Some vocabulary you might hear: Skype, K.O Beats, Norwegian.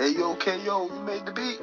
Hey yo, K.O, you made the beat.